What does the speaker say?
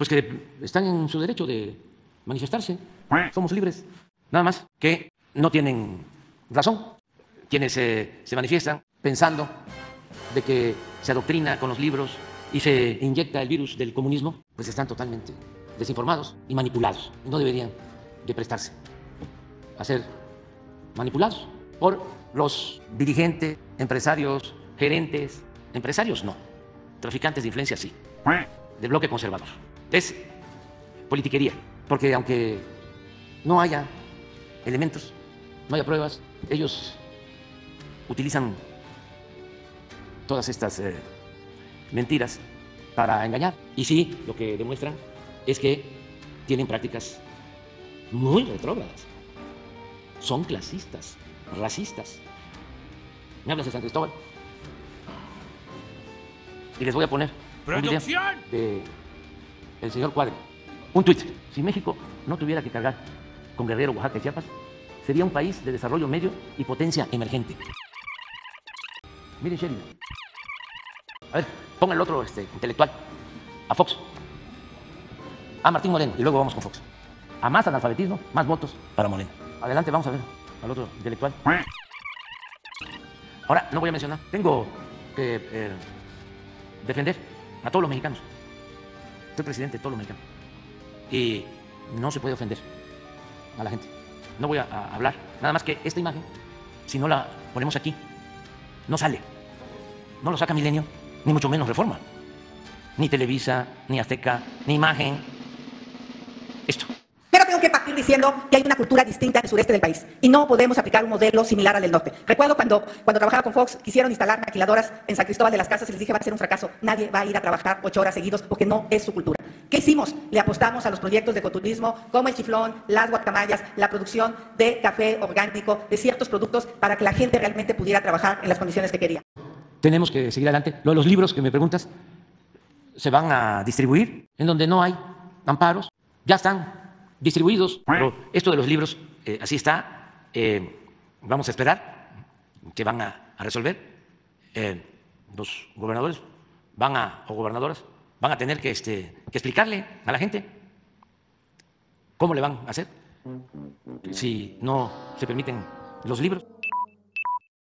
pues que están en su derecho de manifestarse. Somos libres. Nada más que no tienen razón quienes se manifiestan pensando de que se adoctrina con los libros y se inyecta el virus del comunismo, pues están totalmente desinformados y manipulados. No deberían de prestarse a ser manipulados por los dirigentes, empresarios, gerentes. Empresarios no, traficantes de influencia sí, del bloque conservador. Es politiquería, porque aunque no haya elementos, no haya pruebas, ellos utilizan todas estas mentiras para engañar. Y sí, lo que demuestran es que tienen prácticas muy retrógradas. Son clasistas, racistas. Me hablas de San Cristóbal. Y les voy a poner ¡producción! Un video del señor Cuadri. Un tuit. Si México no tuviera que cargar con Guerrero, Oaxaca y Chiapas, sería un país de desarrollo medio y potencia emergente. Miren, Sheridan. A ver, ponga el otro intelectual. A Fox. A Martín Moreno. Y luego vamos con Fox. A más analfabetismo, más votos para Moreno. Adelante, vamos a ver al otro intelectual. Ahora, no voy a mencionar. Tengo que defender a todos los mexicanos. Soy presidente de todos los mexicanos. Y no se puede ofender a la gente. No voy a hablar. Nada más que esta imagen, si no la ponemos aquí, no sale. No lo saca Milenio, ni mucho menos Reforma. Ni Televisa, ni Azteca, ni Imagen. Esto. Pero tengo que partir diciendo que hay una cultura distinta en el sureste del país y no podemos aplicar un modelo similar al del norte. Recuerdo cuando trabajaba con Fox, quisieron instalar maquiladoras en San Cristóbal de las Casas y les dije, va a ser un fracaso. Nadie va a ir a trabajar 8 horas seguidos porque no es su cultura. ¿Qué hicimos? Le apostamos a los proyectos de ecoturismo como el chiflón, las guacamayas, la producción de café orgánico, de ciertos productos para que la gente realmente pudiera trabajar en las condiciones que quería. Tenemos que seguir adelante. Lo de los libros que me preguntas se van a distribuir en donde no hay amparos. Ya están distribuidos. Pero esto de los libros, así está. Vamos a esperar que van a resolver. Los gobernadores van o gobernadoras van a tener que explicarle a la gente cómo le van a hacer si no se permiten los libros.